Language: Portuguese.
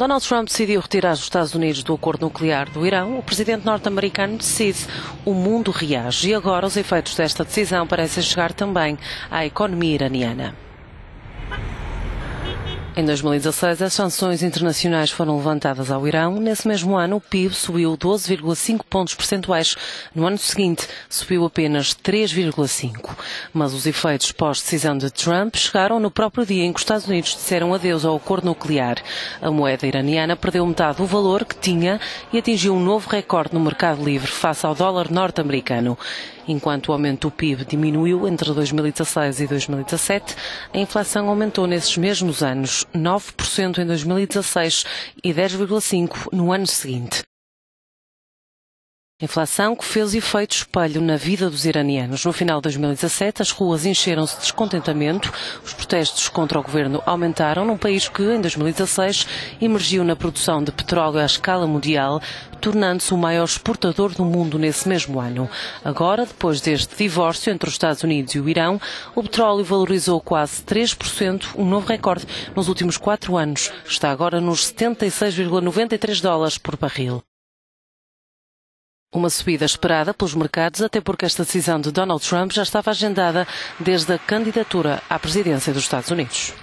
Donald Trump decidiu retirar os Estados Unidos do acordo nuclear do Irão. O presidente norte-americano decide, o mundo reage e agora os efeitos desta decisão parecem chegar também à economia iraniana. Em 2016, as sanções internacionais foram levantadas ao Irão. Nesse mesmo ano, o PIB subiu 12,5 pontos percentuais. No ano seguinte, subiu apenas 3,5. Mas os efeitos pós-decisão de Trump chegaram no próprio dia em que os Estados Unidos disseram adeus ao acordo nuclear. A moeda iraniana perdeu metade do valor que tinha e atingiu um novo recorde no mercado livre face ao dólar norte-americano. Enquanto o aumento do PIB diminuiu entre 2016 e 2017, a inflação aumentou nesses mesmos anos, 9% em 2016 e 10,5% no ano seguinte. Inflação que fez efeito espelho na vida dos iranianos. No final de 2017, as ruas encheram-se de descontentamento. Os protestos contra o governo aumentaram num país que, em 2016, emergiu na produção de petróleo à escala mundial, tornando-se o maior exportador do mundo nesse mesmo ano. Agora, depois deste divórcio entre os Estados Unidos e o Irão, o petróleo valorizou quase 3%, um novo recorde nos últimos 4 anos. Está agora nos 76,93 dólares por barril. Uma subida esperada pelos mercados, até porque esta decisão de Donald Trump já estava agendada desde a candidatura à presidência dos Estados Unidos.